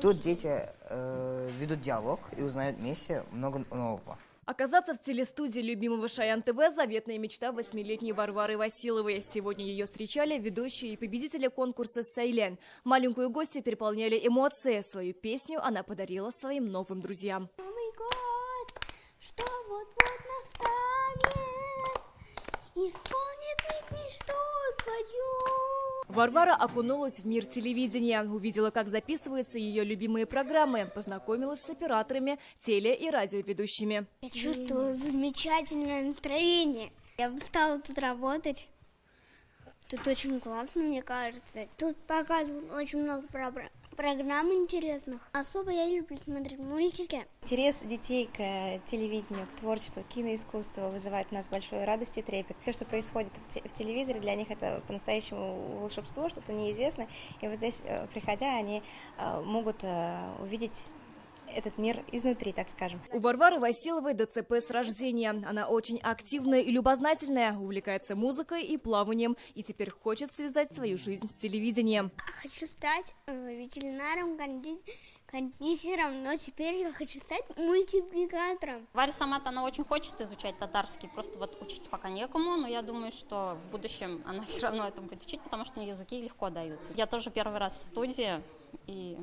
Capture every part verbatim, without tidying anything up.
Тут дети э, ведут диалог и узнают вместе много нового. Оказаться в телестудии любимого Шаян ТВ – заветная мечта восьмилетней Варвары Василовой. Сегодня ее встречали ведущие и победители конкурса «Сайлен». Маленькую гостью переполняли эмоции. Свою песню она подарила своим новым друзьям. Новый год, что вот-вот настанет, исполнит мне мечту свою. Варвара окунулась в мир телевидения, увидела, как записываются ее любимые программы, познакомилась с операторами, теле- и радиоведущими. Я чувствую замечательное настроение. Я бы стала тут работать. Тут очень классно, мне кажется. Тут показывают очень много программ. Программ интересных. Особо я люблю смотреть мультики. Интерес детей к телевидению, к творчеству, к киноискусству вызывает у нас большую радость и трепет. Все, что происходит в телевизоре, для них это по-настоящему волшебство, что-то неизвестное. И вот здесь, приходя, они могут увидеть этот мир изнутри, так скажем. У Варвары Василовой ДЦП с рождения. Она очень активная и любознательная, увлекается музыкой и плаванием, и теперь хочет связать свою жизнь с телевидением. Хочу стать ветеринаром, кондит... кондитером, но теперь я хочу стать мультипликатором. Варя сама-то она очень хочет изучать татарский, просто вот учить пока некому, но я думаю, что в будущем она все равно это будет учить, потому что языки легко даются. Я тоже первый раз в студии. И,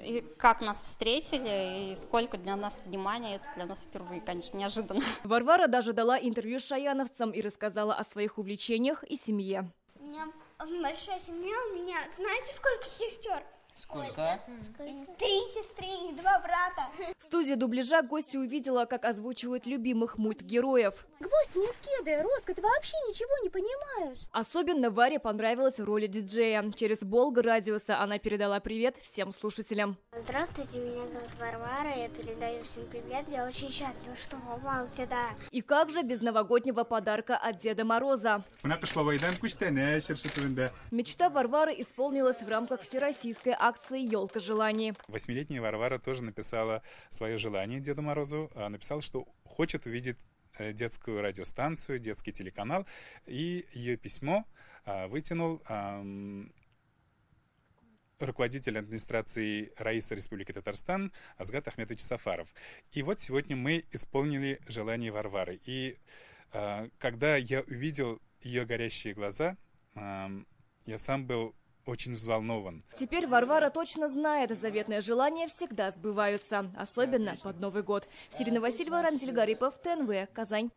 и как нас встретили, и сколько для нас внимания, это для нас впервые, конечно, неожиданно. Варвара даже дала интервью шаяновцам и рассказала о своих увлечениях и семье. У меня большая семья, у меня, знаете, сколько сестер? Сколько? Сколько? Три сестры и два брата. В студии дубляжа гостья увидела, как озвучивают любимых мультгероев. Гвоздь не вкидай, Роска, ты вообще ничего не понимаешь. Особенно Варе понравилась роль диджея. Через Болгар радиосы она передала привет всем слушателям. Здравствуйте, меня зовут Варвара, я передаю всем привет, я очень счастлива, что попал сюда. И как же без новогоднего подарка от Деда Мороза? Мечта Варвары исполнилась в рамках всероссийской акции «Ёлки желаний». Восьмилетняя Варвара тоже написала свое желание Деду Морозу, написала, что хочет увидеть детскую радиостанцию, детский телеканал, и ее письмо вытянул руководитель администрации Раиса Республики Татарстан Асгат Ахмедович Сафаров. И вот сегодня мы исполнили желание Варвары. И когда я увидел ее горящие глаза, я сам был очень взволнован. Теперь Варвара точно знает, заветные желания всегда сбываются, особенно под Новый год. Сирина Васильева, Рамзиль Гарипов, Т Н В, Казань.